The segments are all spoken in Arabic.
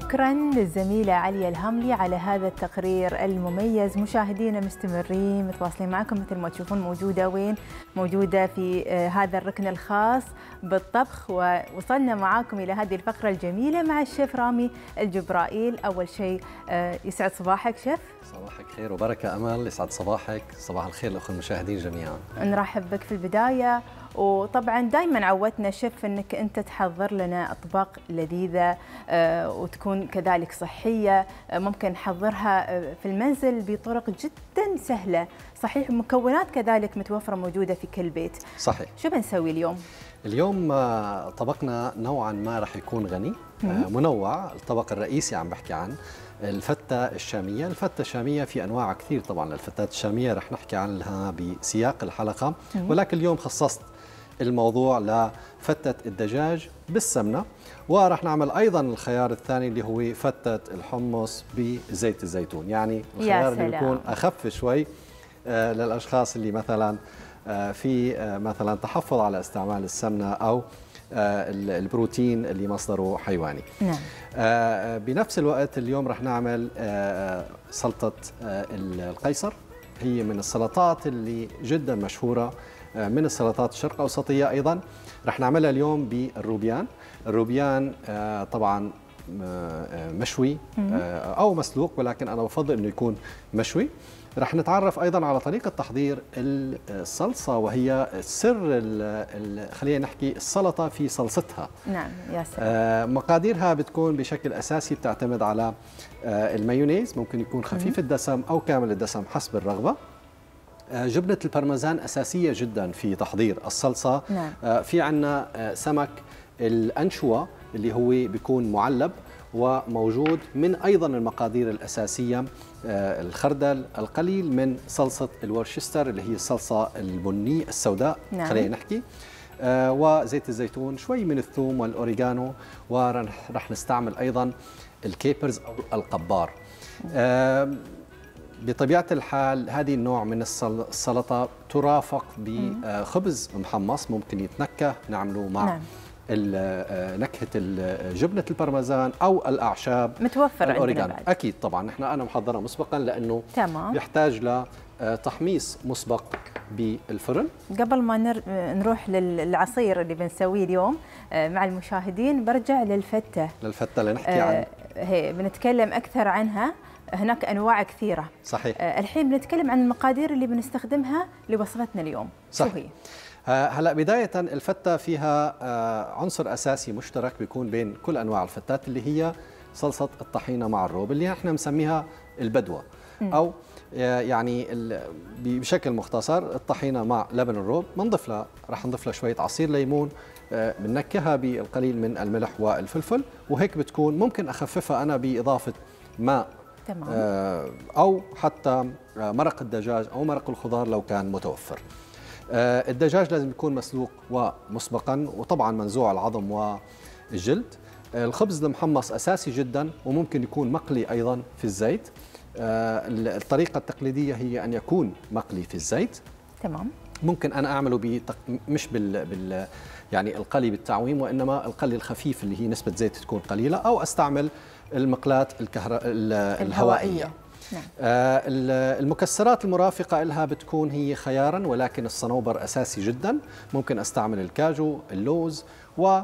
شكرا للزميلة عليا الهملي على هذا التقرير المميز. مشاهدينا مستمرين متواصلين معكم، مثل ما تشوفون موجودة وين؟ موجودة في هذا الركن الخاص بالطبخ، ووصلنا معاكم إلى هذه الفقرة الجميلة مع الشيف رامي الجبرائيل. أول شيء يسعد صباحك شيف. صباحك خير وبركة أمل، يسعد صباحك، صباح الخير لأخوة المشاهدين جميعا. نرحب بك في البداية، وطبعا دائما عودتنا شيف انك انت تحضر لنا اطباق لذيذه وتكون كذلك صحيه، ممكن نحضرها في المنزل بطرق جدا سهله، صحيح مكونات كذلك متوفره موجوده في كل بيت. صحيح. شو بنسوي اليوم؟ اليوم طبقنا نوعا ما راح يكون غني منوع. الطبق الرئيسي عم بحكي عن الفتة الشامية. الفتة الشامية في أنواع كثير طبعا، الفتات الشامية رح نحكي عنها بسياق الحلقة، ولكن اليوم خصصت الموضوع لفتة الدجاج بالسمنة، ورح نعمل أيضا الخيار الثاني اللي هو فتة الحمص بزيت الزيتون، يعني الخيار اللي بيكون أخف شوي للأشخاص اللي مثلا في مثلا تحفظ على استعمال السمنة أو البروتين اللي مصدره حيواني. نعم. بنفس الوقت اليوم رح نعمل سلطة القيصر، هي من السلطات اللي جدا مشهورة، من السلطات الشرق أوسطية. أيضا رح نعملها اليوم بالروبيان. الروبيان طبعا مشوي أو مسلوق، ولكن أنا بفضل أنه يكون مشوي. رح نتعرف أيضا على طريقة تحضير الصلصة، وهي سر خلينا نحكي السلطة في صلصتها. نعم يا سلام. مقاديرها بتكون بشكل أساسي بتعتمد على المايونيز، ممكن يكون خفيف الدسم أو كامل الدسم حسب الرغبة. جبنة البارميزان أساسية جدا في تحضير الصلصة. نعم. في عنا سمك الأنشوة اللي هو بيكون معلب وموجود، من أيضا المقادير الأساسية الخردل، القليل من صلصة الورشستر اللي هي الصلصة البنية السوداء. نعم. خلينا نحكي وزيت الزيتون، شوي من الثوم والأوريجانو، ورح نستعمل أيضا الكيبرز أو القبار. بطبيعة الحال هذه النوع من السلطة ترافق بخبز محمص، ممكن يتنكه نعمله مع نعم. نكهة جبنة البارميزان أو الأعشاب متوفرة الأوريجانو. أكيد طبعا نحن أنا محضرها مسبقا، لأنه تمام. يحتاج لتحميص مسبق بالفرن. قبل ما نروح للعصير اللي بنسويه اليوم مع المشاهدين، برجع للفتة لنحكي عنها. بنتكلم أكثر عنها، هناك أنواع كثيرة. صحيح. الحين بنتكلم عن المقادير اللي بنستخدمها لوصفتنا اليوم. صحيح. شو هي؟ هلا بداية الفتة فيها عنصر أساسي مشترك بيكون بين كل أنواع الفتات، اللي هي صلصة الطحينة مع الروب، اللي احنا مسميها البدوة، أو يعني بشكل مختصر الطحينة مع لبن الروب. بنضيف لها رح نضيف لها شوية عصير ليمون، بننكهها بالقليل من الملح والفلفل، وهيك بتكون ممكن أخففها أنا بإضافة ماء. تمام. أو حتى مرق الدجاج أو مرق الخضار لو كان متوفر. الدجاج لازم يكون مسلوق ومسبقا، وطبعا منزوع العظم والجلد. الخبز المحمص أساسي جدا، وممكن يكون مقلي أيضا في الزيت. الطريقة التقليدية هي أن يكون مقلي في الزيت. تمام. ممكن أنا أعمله مش يعني القلي بالتعويم، وإنما القلي الخفيف اللي هي نسبة زيت تكون قليلة، أو أستعمل المقلاة الهوائية. نعم. المكسرات المرافقة لها بتكون هي خيارا، ولكن الصنوبر أساسي جدا، ممكن أستعمل الكاجو، اللوز، و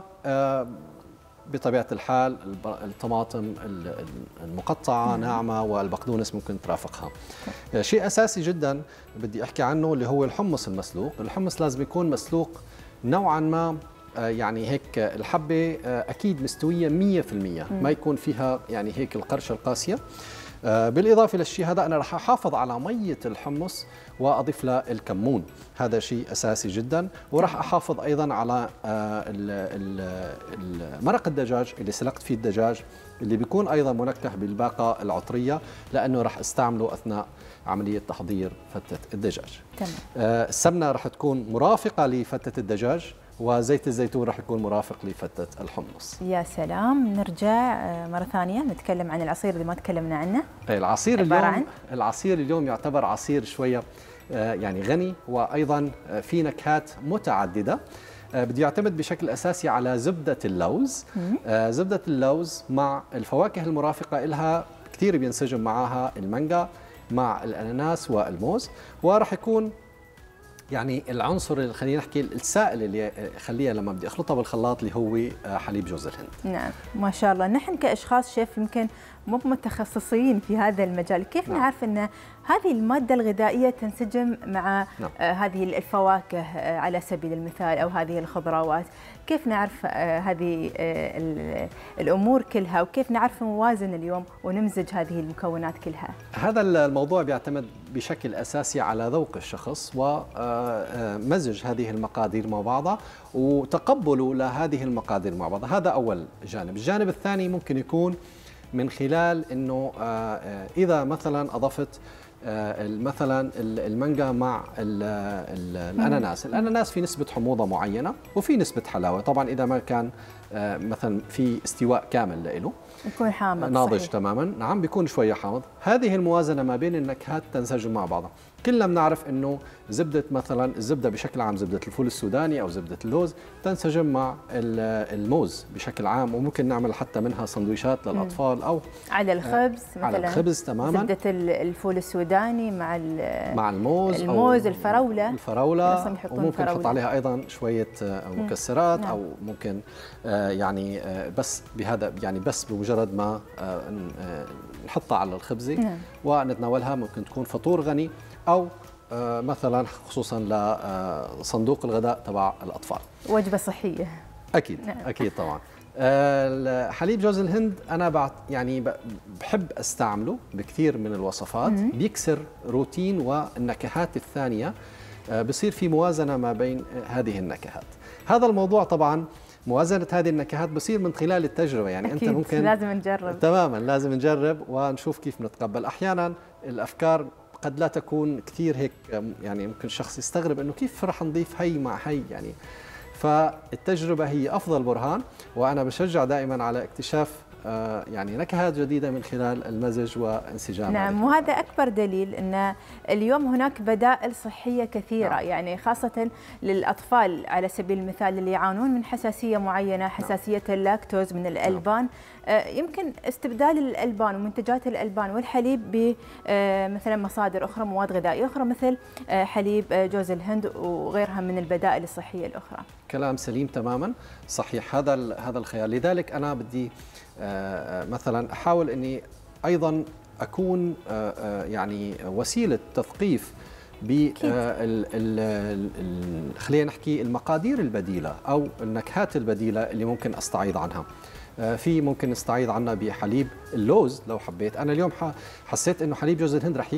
بطبيعة الحال الطماطم المقطعة ناعمة، والبقدونس ممكن ترافقها. شيء أساسي جدا بدي أحكي عنه اللي هو الحمص المسلوق. الحمص لازم يكون مسلوق نوعا ما، يعني هيك الحبة أكيد مستوية 100%، ما يكون فيها يعني هيك القرشة القاسية. بالإضافة للشيء هذا أنا رح أحافظ على مية الحمص وأضيف له الكمون، هذا شيء أساسي جدا. ورح أحافظ أيضا على مرق الدجاج اللي سلقت فيه الدجاج، اللي بيكون أيضا منكه بالباقة العطرية، لأنه رح أستعمله أثناء عملية تحضير فتة الدجاج. تمام. السمنة رح تكون مرافقة لفتة الدجاج، وزيت الزيتون راح يكون مرافق لفتة الحمص. يا سلام. نرجع مرة ثانية نتكلم عن العصير اللي ما تكلمنا عنه. العصير اليوم يعتبر عصير شوية يعني غني، وأيضا في نكهات متعددة. بده يعتمد بشكل أساسي على زبدة اللوز. زبدة اللوز مع الفواكه المرافقة إلها كثير بينسجم معها المانجا مع الأناناس والموز، وراح يكون يعني العنصر اللي خلينا نحكي السائل اللي خليها لما بدي اخلطها بالخلاط اللي هو حليب جوز الهند. نعم ما شاء الله. نحن كاشخاص شيف يمكن مو متخصصين في هذا المجال، كيف نعرف ان هذه الماده الغذائيه تنسجم مع هذه الفواكه على سبيل المثال او هذه الخضروات؟ كيف نعرف هذه الامور كلها، وكيف نعرف نوازن اليوم ونمزج هذه المكونات كلها؟ هذا الموضوع بيعتمد بشكل اساسي على ذوق الشخص ومزج هذه المقادير مع بعضها وتقبله لهذه المقادير مع بعضها. هذا اول جانب. الجانب الثاني ممكن يكون من خلال انه اذا مثلا اضفت مثلا المانجا مع الاناناس، الاناناس في نسبه حموضه معينه وفي نسبه حلاوه، طبعا اذا ما كان مثلا في استواء كامل لإله يكون حامض ناضج صحيح. تماما نعم بيكون شويه حامض. هذه الموازنه ما بين النكهات تنسجم مع بعضها. كلنا بنعرف انه زبده مثلا الزبده بشكل عام زبده الفول السوداني او زبده اللوز تنسجم مع الموز بشكل عام، وممكن نعمل حتى منها سندويشات للاطفال او على الخبز مثلا على الخبز تماما زبده الفول السوداني مع الموز أو الفراوله وممكن نحط عليها ايضا شويه مكسرات او ممكن يعني بس بهذا يعني بس بمجرد ما نحطها على الخبزه ونتناولها. ممكن تكون فطور غني أو مثلا خصوصا لصندوق الغداء تبع الأطفال، وجبة صحية أكيد أكيد طبعا. حليب جوز الهند أنا يعني بحب أستعمله بكثير من الوصفات، بيكسر روتين والنكهات الثانية، بصير في موازنة ما بين هذه النكهات. هذا الموضوع طبعا موازنة هذه النكهات بصير من خلال التجربة، يعني أكيد. أنت ممكن لازم نجرب تماما، لازم نجرب ونشوف كيف نتقبل. أحيانا الأفكار قد لا تكون كثير هيك، يعني ممكن الشخص يستغرب انه كيف رح نضيف هي مع هي، يعني فالتجربه هي افضل برهان. وانا بشجع دائما على اكتشاف يعني نكهات جديدة من خلال المزج وانسجام. نعم وهذا أكبر دليل أن اليوم هناك بدائل صحية كثيرة. نعم. يعني خاصة للأطفال على سبيل المثال اللي يعانون من حساسية معينة، حساسية اللاكتوز من الألبان. نعم. يمكن استبدال الألبان ومنتجات الألبان والحليب بمثلا مصادر أخرى، مواد غذائية أخرى مثل حليب جوز الهند وغيرها من البدائل الصحية الأخرى. كلام سليم تماما صحيح، هذا الخيار. لذلك أنا بدي مثلا احاول اني ايضا اكون يعني وسيله تثقيف ب خلينا نحكي المقادير البديله او النكهات البديله اللي ممكن استعيض عنها. في ممكن نستعيض عنها بحليب اللوز لو حبيت. انا اليوم حسيت انه حليب جوز الهند رح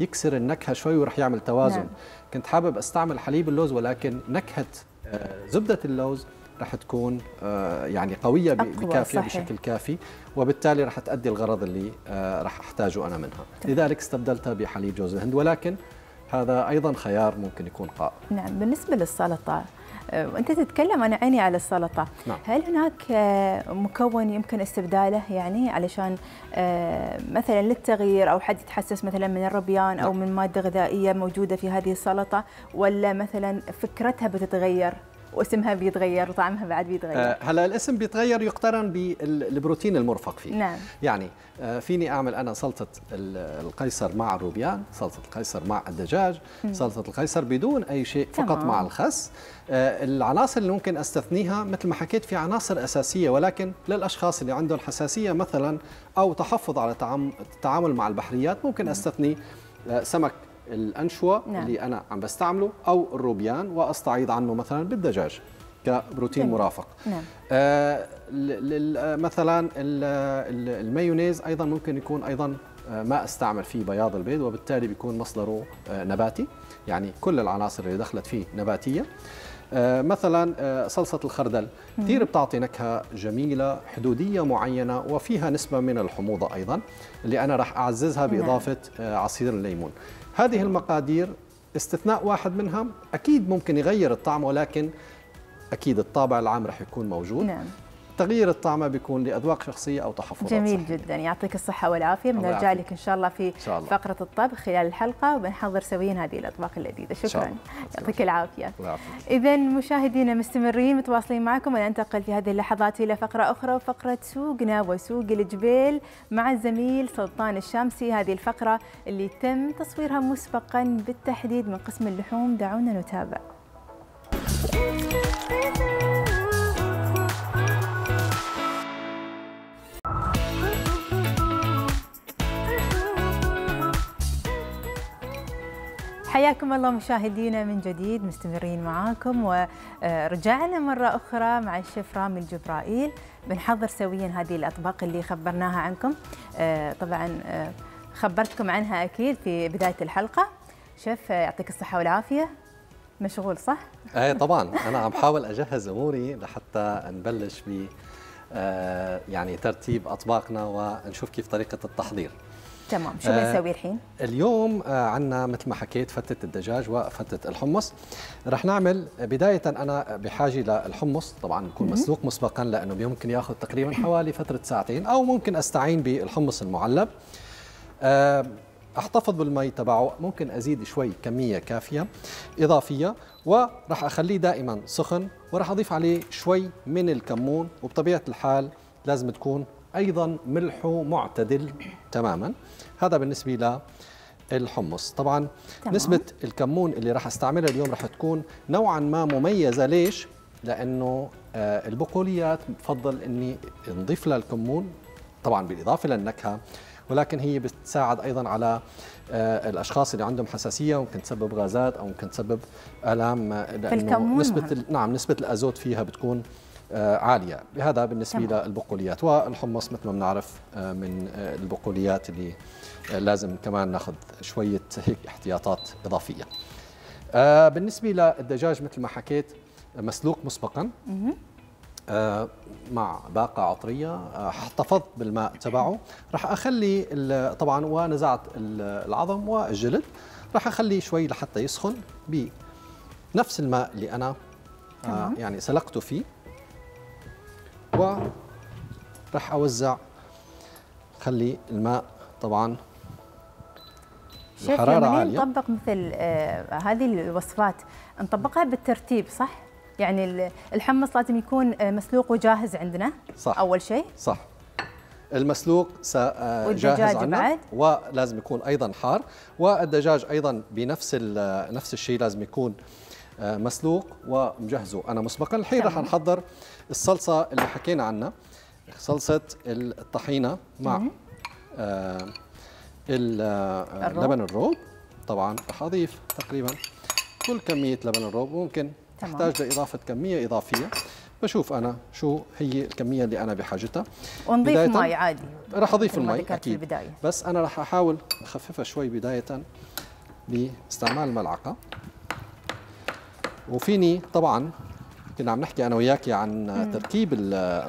يكسر النكهه شوي ورح يعمل توازن. نعم. كنت حابب استعمل حليب اللوز ولكن نكهه زبده اللوز رح تكون يعني قوية بكافية بشكل كافي، وبالتالي رح تؤدي الغرض اللي رح أحتاجه أنا منها. لذلك استبدلتها بحليب جوز الهند، ولكن هذا أيضا خيار ممكن يكون قائم. نعم. بالنسبة للسلطة وأنت تتكلم أنا عيني على السلطة. نعم. هل هناك مكون يمكن استبداله يعني علشان مثلا للتغيير أو حد يتحسس مثلا من الربيان أو من مادة غذائية موجودة في هذه السلطة، ولا مثلا فكرتها بتتغير واسمها بيتغير وطعمها بعد بيتغير؟ هلا الاسم بيتغير يقترن بالبروتين المرفق فيه. نعم. يعني فيني اعمل انا سلطه القيصر مع الروبيان، سلطه القيصر مع الدجاج، سلطه القيصر بدون اي شيء فقط مع الخس. العناصر اللي ممكن استثنيها مثل ما حكيت في عناصر اساسيه، ولكن للاشخاص اللي عندهم حساسيه مثلا او تحفظ على التعامل مع البحريات ممكن استثني سمك الأنشوة. نعم. اللي أنا عم بستعمله أو الروبيان وأستعيض عنه مثلا بالدجاج كبروتين. نعم. مرافق. نعم. مثلا المايونيز أيضا ممكن يكون أيضا ما أستعمل فيه بياض البيض، وبالتالي بيكون مصدره نباتي، يعني كل العناصر اللي دخلت فيه نباتية. مثلا صلصة الخردل كثير بتعطي نكهة جميلة حدودية معينة وفيها نسبة من الحموضة أيضا اللي أنا راح أعززها بإضافة عصير الليمون. هذه المقادير استثناء واحد منها أكيد ممكن يغير الطعم، ولكن أكيد الطابع العام رح يكون موجود. نعم. تغيير الطعمه بيكون لاذواق شخصيه او تحفظات. جميل جدا، يعطيك الصحه والعافيه. بنرجع لك ان شاء الله في فقره الطبخ خلال الحلقه وبنحضر سويا هذه الاطباق اللذيذه. شكرا، يعطيك العافيه. اذا مشاهدينا مستمرين متواصلين معكم، وننتقل في هذه اللحظات الى فقره اخرى وفقره سوقنا وسوق الجبيل مع الزميل سلطان الشامسي. هذه الفقره اللي تم تصويرها مسبقا بالتحديد من قسم اللحوم، دعونا نتابع. حياكم الله مشاهدينا من جديد، مستمرين معاكم ورجعنا مرة أخرى مع الشيف رامي الجبرائيل. بنحضر سويا هذه الأطباق اللي خبرناها عنكم، طبعا خبرتكم عنها أكيد في بداية الحلقة. شيف يعطيك الصحة والعافية، مشغول صح؟ اي طبعا، أنا عم حاول أجهز أموري لحتى نبلش ب يعني ترتيب أطباقنا ونشوف كيف طريقة التحضير. تمام، شو بنسوي الحين؟ اليوم عندنا مثل ما حكيت فتة الدجاج وفتة الحمص. رح نعمل بداية، أنا بحاجة للحمص طبعا بكون مسلوق مسبقا لأنه يمكن ياخذ تقريبا حوالي فترة ساعتين، أو ممكن أستعين بالحمص المعلب. أحتفظ بالمي تبعه، ممكن أزيد شوي كمية كافية إضافية، ورح أخليه دائما سخن، ورح أضيف عليه شوي من الكمون، وبطبيعة الحال لازم تكون أيضا ملحه معتدل تماما. هذا بالنسبة للحمص. طبعا تمام. نسبة الكمون اللي راح استعملها اليوم راح تكون نوعا ما مميزة. ليش؟ لأنه البقوليات بفضل أني نضيف لها الكمون طبعا بالإضافة للنكهة، ولكن هي بتساعد أيضا على الأشخاص اللي عندهم حساسية، ممكن تسبب غازات أو ممكن تسبب ألام، لأنه نسبة نسبة الأزوت فيها بتكون عالية. هذا بالنسبة للبقوليات. والحمص مثل ما بنعرف من البقوليات اللي لازم كمان ناخذ شوية هيك احتياطات إضافية. بالنسبة للدجاج مثل ما حكيت مسلوق مسبقا مع باقة عطرية، احتفظت بالماء تبعه، راح أخلي طبعا ونزعت العظم والجلد، راح أخليه شوي لحتى يسخن بنفس الماء اللي أنا يعني سلقته فيه، ورح أوزع. خلي الماء طبعاً الحرارة عالية. نطبق مثل هذه الوصفات نطبقها بالترتيب صح؟ يعني الحمص لازم يكون مسلوق وجاهز عندنا صح. أول شيء صح، المسلوق جاهز عندنا، ولازم يكون أيضاً حار، والدجاج أيضاً بنفس نفس الشيء لازم يكون مسلوق ومجهزه أنا مسبقاً. الحين رح نحضر الصلصة اللي حكينا عنها، صلصة الطحينة مع لبن الروب. طبعاً رح أضيف تقريباً كل كمية لبن الروب، وممكن أحتاج لإضافة كمية إضافية، بشوف أنا شو هي الكمية اللي أنا بحاجتها. ونضيف ماء عادي، رح أضيف الماء أكيد، بس أنا رح أحاول أخففها شوي بداية باستعمال ملعقة. وفيني طبعاً كنا عم نحكي أنا وياكي عن تركيب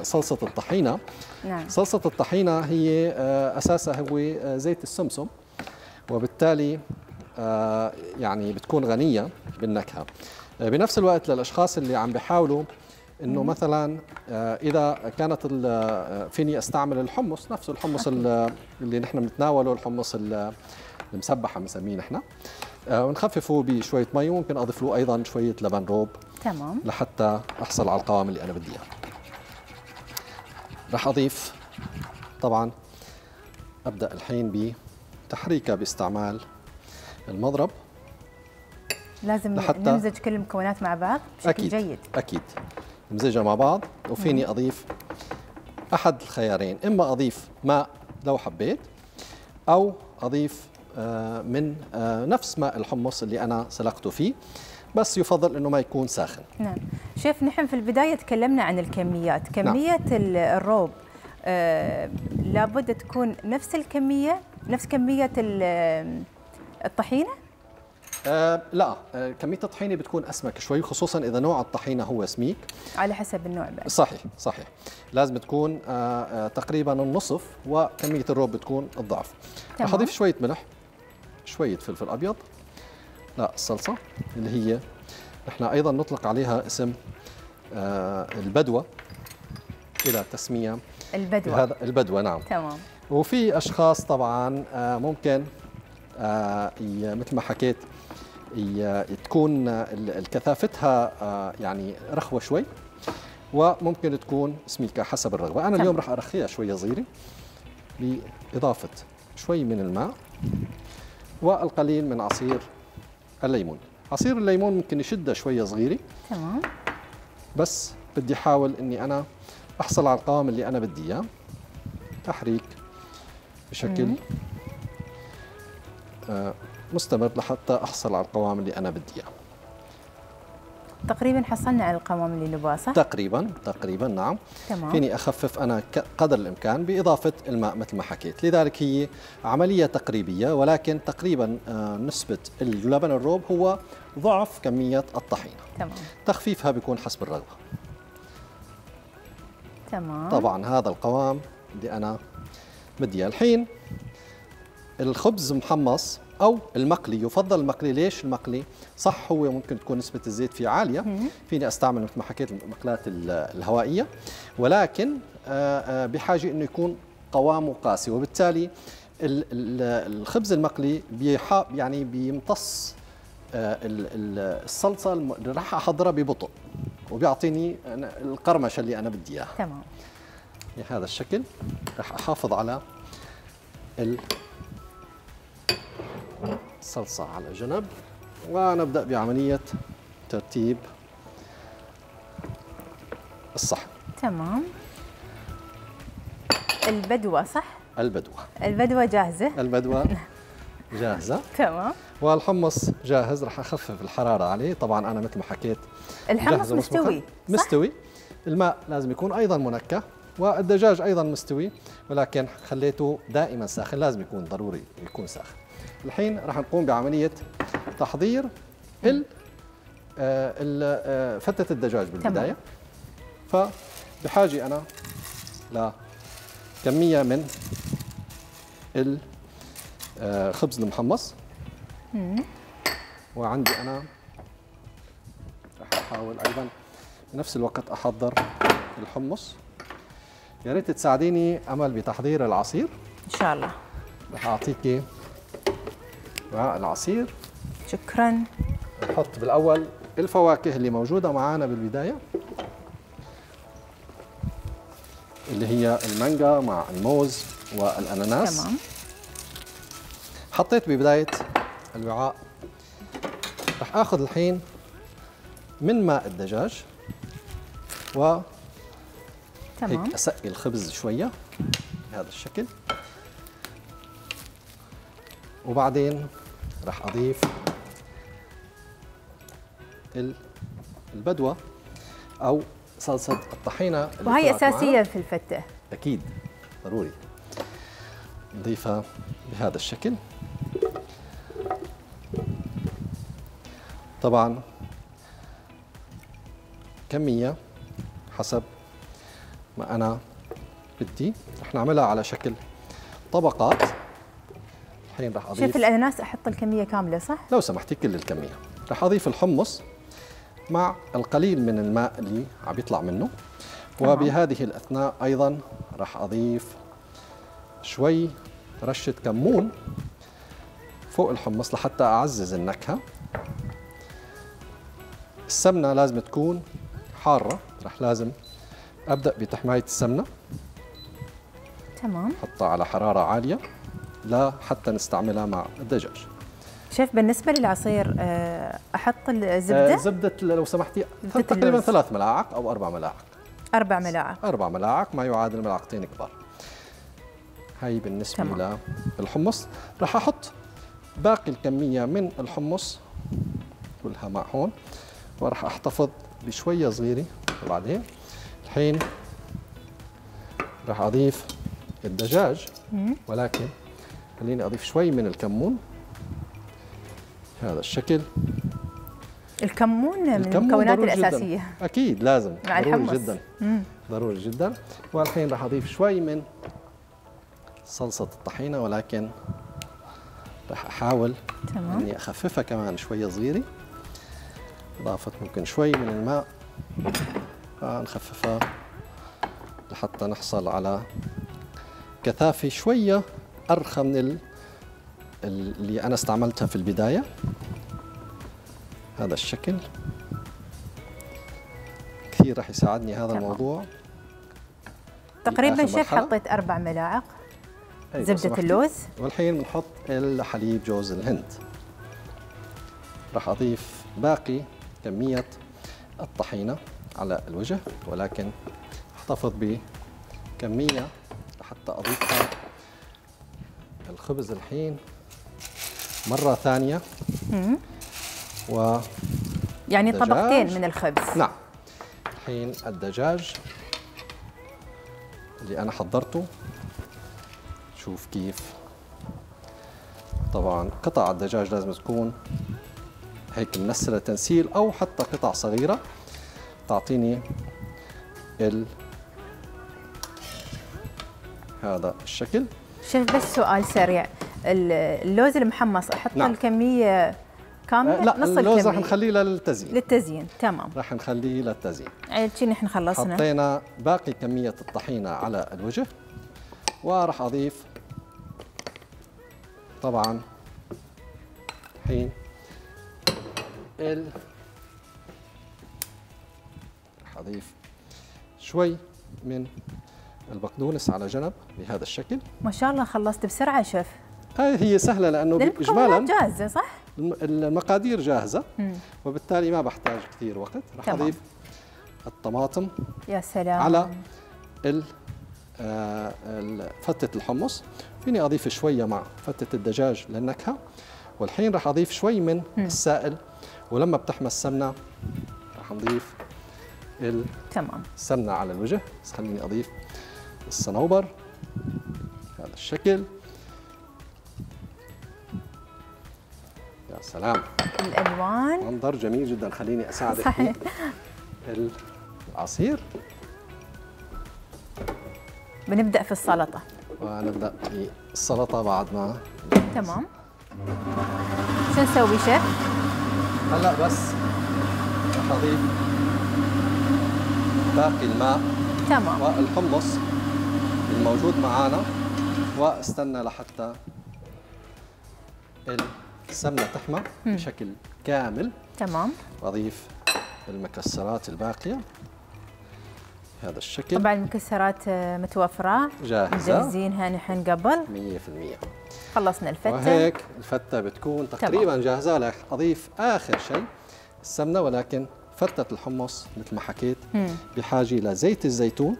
صلصة الطحينة. نعم. صلصة الطحينة هي أساسها هو زيت السمسم، وبالتالي يعني بتكون غنية بالنكهة. بنفس الوقت للأشخاص اللي عم بيحاولوا إنه مثلاً إذا كانت فيني أستعمل الحمص، نفس الحمص اللي نحن بنتناوله، الحمص المسبحة بنسميه نحن، ونخففه بشوية مي، وممكن أضيف له أيضاً شوية لبن روب تمام لحتى أحصل على القوام اللي أنا بدي إياه. رح أضيف طبعاً، أبدأ الحين بتحريكها باستعمال المضرب. لازم نمزج كل المكونات مع بعض بشكل أكيد جيد. أكيد نمزجها مع بعض. وفيني أضيف أحد الخيارين، إما أضيف ماء لو حبيت، أو أضيف من نفس ماء الحمص اللي أنا سلقته فيه، بس يفضل أنه ما يكون ساخن. نعم شيف، نحن في البداية تكلمنا عن الكميات، كمية الروب لابد تكون نفس الكمية، نفس كمية الطحينة؟ لا، كمية الطحينة بتكون أسمك شوي، خصوصا إذا نوع الطحينة هو سميك. على حسب النوع بقى. صحيح صحيح، لازم تكون تقريبا النصف، وكمية الروب بتكون الضعف. رح أضيف شوية ملح، شوية فلفل أبيض. لا الصلصة اللي هي نحن أيضا نطلق عليها اسم البدوة، الى تسميه البدوه. هذا البدوه نعم. تمام. وفي اشخاص طبعا ممكن مثل ما حكيت تكون كثافتها يعني رخوه شوي، وممكن تكون سميكه حسب الرغبه. انا اليوم راح ارخيها شويه صغيره باضافه شوي من الماء والقليل من عصير الليمون. عصير الليمون ممكن يشدها شويه صغيره. تمام. بس بدي احاول اني انا احصل على القوام اللي انا بدي اياه. تحريك بشكل مستمر لحتى احصل على القوام اللي انا بدي اياه. تقريبا حصلنا على القوام اللي نبغاه صح؟ تقريبا نعم. تمام. فيني اخفف انا قدر الامكان باضافه الماء مثل ما حكيت، لذلك هي عمليه تقريبيه، ولكن تقريبا نسبه اللبن الروب هو ضعف كميه الطحينه. تمام. تخفيفها بيكون حسب الرغبه. تمام. طبعا هذا القوام اللي انا بدي اياه. الحين الخبز محمص أو المقلي، يفضل المقلي. ليش المقلي؟ صح هو ممكن تكون نسبة الزيت فيه عالية، فيني أستعمل مثل ما حكيت المقلات الهوائية، ولكن بحاجة إنه يكون قوامه قاسي، وبالتالي الخبز المقلي يعني بيمتص الصلصة اللي راح أحضرها ببطء، وبيعطيني القرمشة اللي أنا بدي إياها. تمام. بهذا الشكل راح أحافظ على الصلصة على جنب، ونبدأ بعملية ترتيب الصحن. تمام. البدوة صح؟ البدوة جاهزة. البدوة جاهزة. تمام. والحمص جاهز، رح أخفف الحرارة عليه، طبعاً أنا مثل ما حكيت الحمص مستوي صح؟ مستوي. الماء لازم يكون أيضاً منكه، والدجاج أيضاً مستوي، ولكن خليته دائماً ساخن، لازم يكون ضروري يكون ساخن. الحين راح نقوم بعملية تحضير فتة الدجاج بالبداية. تمام. فبحاجة أنا لكمية من الخبز المحمص. وعندي أنا راح أحاول أيضاً بنفس الوقت أحضر الحمص. يا ريت تساعديني أمل بتحضير العصير. إن شاء الله. راح أعطيكي مع العصير. شكرا. نحط بالاول الفواكه اللي موجوده معانا بالبدايه، اللي هي المانجا مع الموز والاناناس. تمام. حطيت ببدايه الوعاء. رح اخذ الحين من ماء الدجاج و هيك اسقي الخبز شويه بهذا الشكل، وبعدين راح اضيف البدوه او صلصه الطحينه، وهي اساسيه في الفته اكيد ضروري نضيفها بهذا الشكل. طبعا كميه حسب ما انا بدي، رح نعملها على شكل طبقات. راح أضيف شوف الأناناس، أحط الكمية كاملة صح؟ لو سمحتي كل الكمية. راح أضيف الحمص مع القليل من الماء اللي عم يطلع منه. تمام. وبهذه الأثناء أيضاً راح أضيف شوي رشة كمون فوق الحمص لحتى أعزز النكهة. السمنة لازم تكون حارة، راح لازم أبدأ بتحماية السمنة. تمام. حطها على حرارة عالية لا حتى نستعملها مع الدجاج. شيف بالنسبة للعصير أحط الزبدة؟ زبدة لو سمحتي تقريبا 3 ملاعق أو 4 ملاعق. 4 ملاعق. 4 ملاعق ما يعادل ملعقتين كبار. هاي بالنسبة للحمص. راح أحط باقي الكمية من الحمص كلها مع هون، وراح أحتفظ بشوية صغيرة. وبعدين الحين راح أضيف الدجاج، ولكن خليني أضيف شوي من الكمون هذا الشكل. الكمون من المكونات الأساسية جداً. أكيد لازم مع ضروري الحمص. جدا ضروري جدا. والحين راح أضيف شوي من صلصة الطحينة، ولكن راح أحاول إني أخففها كمان شوية صغيرة. إضافة ممكن شوي من الماء، نخففها لحتى نحصل على كثافة شوية أرخى من اللي أنا استعملتها في البداية. هذا الشكل كثير راح يساعدني هذا الموضوع. تقريبا شيف حطيت 4 ملاعق زبدة اللوز، والحين بنحط الحليب جوز الهند. راح أضيف باقي كمية الطحينة على الوجه، ولكن احتفظ بكمية لحتى أضيفها. الخبز الحين مرة ثانية و يعني الدجاج. طبقتين من الخبز. نعم. الحين الدجاج اللي أنا حضرته، شوف كيف. طبعا قطع الدجاج لازم تكون هيك منسلة تنسيل، أو حتى قطع صغيرة تعطيني هذا الشكل. شيف بس سؤال سريع، اللوز المحمص أحط الكمية كاملة؟ لا، نص اللوز راح نخليه للتزيين. للتزيين، تمام. راح نخليه للتزيين. عاد شي نحن خلصنا. حطينا باقي كمية الطحينة على الوجه، وراح أضيف طبعا الحين راح أضيف شوي من البقدونس على جنب بهذا الشكل. ما شاء الله خلصت بسرعة شيف. هي سهلة لأنه إجمالا جاهزة، صح؟ المقادير جاهزة، وبالتالي ما بحتاج كثير وقت. راح أضيف الطماطم. يا سلام. على فتة الحمص، فيني أضيف شوية مع فتة الدجاج للنكهة. والحين راح أضيف شوي من السائل، ولما بتحمى السمنة راح نضيف السمنة على الوجه. بس خليني أضيف الصنوبر بهذا الشكل. يا سلام، الألوان منظر جميل جدا. خليني أساعدك. صحيح. العصير. بنبدأ في السلطة، ونبدأ في السلطة بعد ما تمام. شو نسوي شيف؟ هلا بس راح أضيف باقي الماء تمام والحمص الموجود معانا، واستنى لحتى السمنة تحمى بشكل كامل. تمام. وأضيف المكسرات الباقية هذا الشكل. طبعا المكسرات متوفرة جاهزة، مجهزينها نحن قبل 100%. خلصنا الفتة، وهيك الفتة بتكون تقريبا جاهزة. راح أضيف آخر شيء السمنة، ولكن فتة الحمص مثل ما حكيت بحاجة إلى زيت الزيتون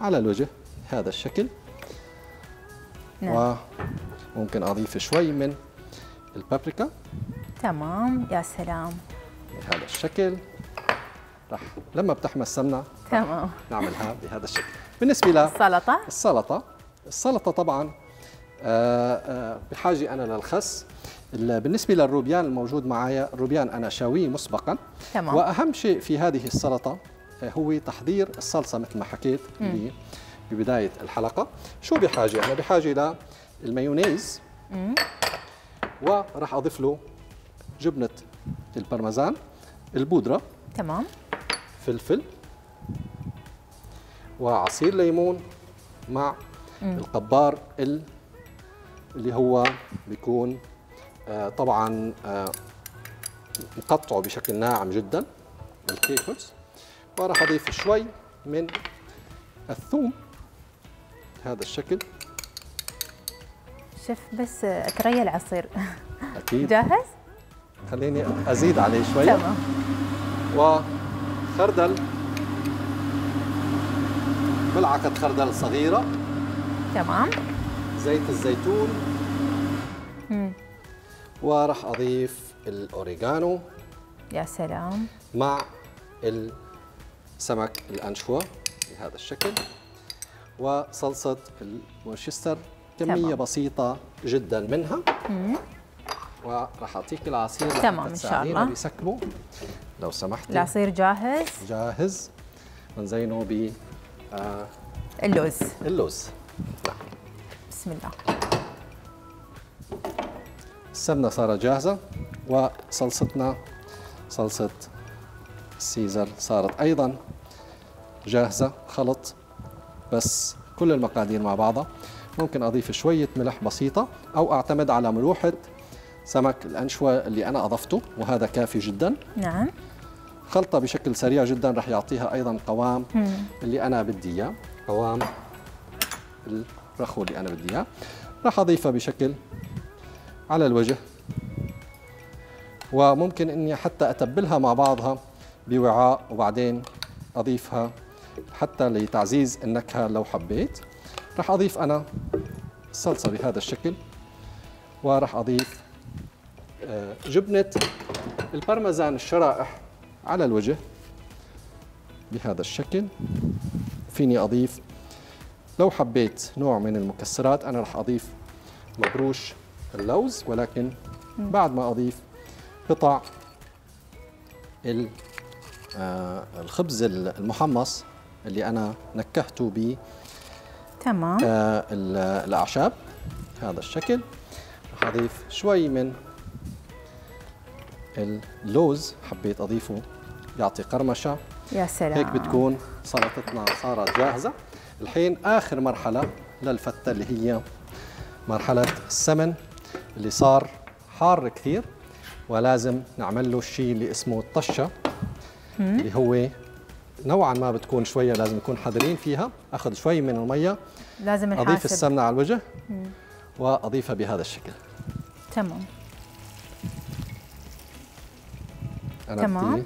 على الوجه هذا الشكل. نعم. وممكن أضيف شوي من البابريكا. تمام. يا سلام، بهذا الشكل. رح لما بتحمى السمنة تمام نعملها بهذا الشكل. بالنسبة للسلطة، السلطة طبعا بحاجة أنا للخس. بالنسبة للروبيان الموجود معايا، الروبيان أنا شاويه مسبقا. تمام. وأهم شيء في هذه السلطة هو تحضير الصلصة مثل ما حكيت ببداية الحلقة. شو بحاجة؟ أنا بحاجة للمايونيز، وراح أضيف له جبنة البارميزان، البودرة. تمام. فلفل، وعصير ليمون، مع القبار اللي هو بيكون طبعا مقطعه بشكل ناعم جدا، الكيكرز. وراح اضيف شوي من الثوم هذا الشكل. شيف بس اتريا العصير اكيد جاهز. خليني ازيد عليه شوي. تمام. وخردل، ملعقة خردل صغيرة. تمام. زيت الزيتون. وراح أضيف الأوريغانو. يا سلام. مع السمك الأنشوا بهذا الشكل، وصلصة الورشستر كمية بسيطة جدا منها. وراح أعطيك العصير. تمام إن شاء الله. بيسكبه لو سمحتي. العصير جاهز. جاهز. ونزينه ب اللوز. نعم. بسم الله. السمنة صارت جاهزة، وصلصتنا صلصة سيزر صارت أيضا جاهزة. خلط بس كل المقادير مع بعضها. ممكن أضيف شوية ملح بسيطة أو أعتمد على ملوحة سمك الأنشوة اللي أنا أضفته، وهذا كافي جدا. نعم. خلطة بشكل سريع جدا رح يعطيها أيضا قوام اللي أنا بدي إياه، قوام الرخو اللي أنا بدي إياه. رح أضيفها بشكل على الوجه، وممكن إني حتى أتبلها مع بعضها بوعاء وبعدين أضيفها حتى لتعزيز النكهة لو حبيت. رح أضيف أنا الصلصة بهذا الشكل، ورح أضيف جبنة البارميزان الشرائح على الوجه بهذا الشكل. فيني أضيف لو حبيت نوع من المكسرات، أنا رح أضيف مبروش اللوز، ولكن بعد ما أضيف قطع الخبز المحمص اللي أنا نكهته ب تمام الأعشاب بهذا الشكل. رح أضيف شوي من اللوز، حبيت أضيفه يعطي قرمشة. يا سلام، هيك بتكون سلطتنا صارت جاهزة. الحين آخر مرحلة للفتة اللي هي مرحلة السمن اللي صار حار كثير، ولازم نعمل له الشيء اللي اسمه الطشة اللي هو نوعا ما بتكون شوية، لازم نكون حذرين فيها. أخذ شوي من المية، لازم نحاسب. أضيف السمنة على الوجه وأضيفها بهذا الشكل. تمام. أنا تمام،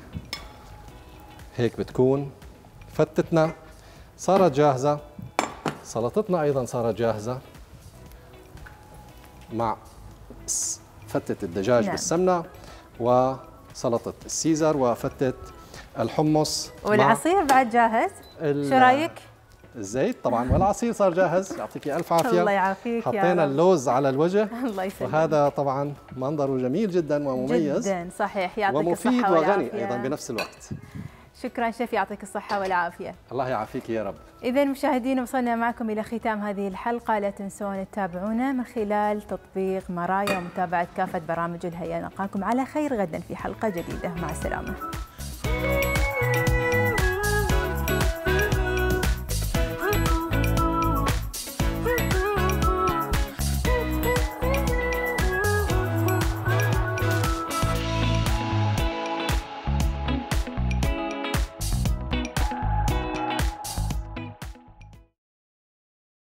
هيك بتكون فتتنا صارت جاهزة، سلطتنا أيضا صارت جاهزة مع فتة الدجاج نعم. بالسمنة، وسلطة السيزر، وفتة الحمص، والعصير بعد جاهز. شو رايك؟ الزيت طبعا والعصير صار جاهز، يعطيكي الف عافيه. الله يعافيك. حطينا اللوز على الوجه الله يسلمك، وهذا طبعا منظره جميل جدا ومميز جدا. صحيح، يعطيك الصحه والعافيه، ومفيد وغني ايضا بنفس الوقت. شكرا شيف، يعطيك الصحه والعافيه. الله يعافيك يا رب. اذا مشاهدينا، وصلنا معكم الى ختام هذه الحلقه. لا تنسون تتابعونا من خلال تطبيق مرايا ومتابعه كافه برامج الهيئه. نلقاكم على خير غدا في حلقه جديده، مع السلامه.